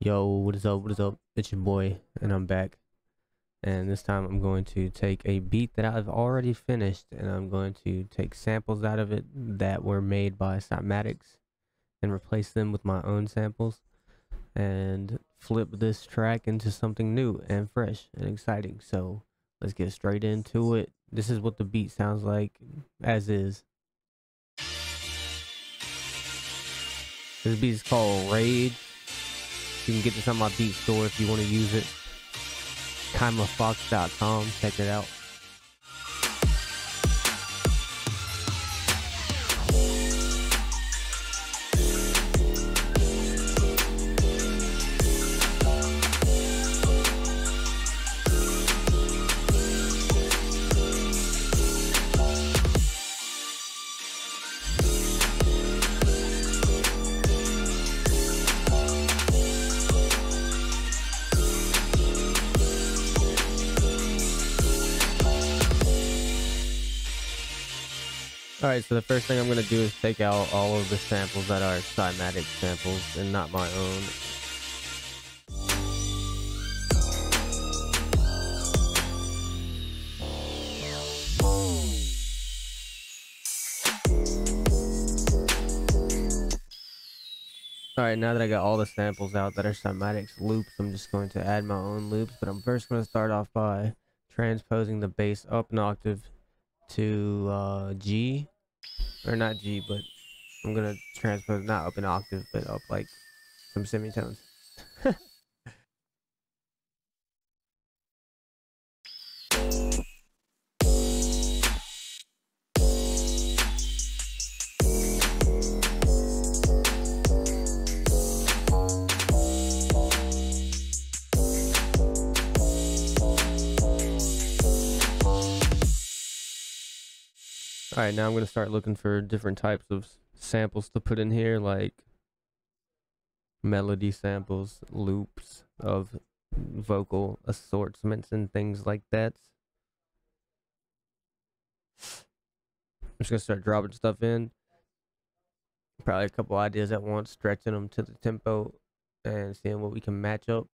Yo, what is up? What is up? It's your boy, and I'm back. And this time I'm going to take a beat that I've already finished, and I'm going to take samples out of it that were made by Cymatics and replace them with my own samples and flip this track into something new and fresh and exciting. So let's get straight into it. This is what the beat sounds like as is. This beat is called Rage. You can get this on my beat store if you want to use it. KymaFaux.com. Check it out. Alright, so the first thing I'm going to do is take out all of the samples that are Cymatics samples and not my own. Alright, now that I got all the samples out that are Cymatics loops, I'm just going to add my own loops, but I'm first going to start off by transposing the bass up an octave to G, or not G, but I'm gonna transpose not up an octave but up like some semitones. Alright, now I'm going to start looking for different types of samples to put in here, like melody samples, loops of vocal assortments, and things like that. I'm just going to start dropping stuff in. Probably a couple ideas at once, stretching them to the tempo and seeing what we can match up.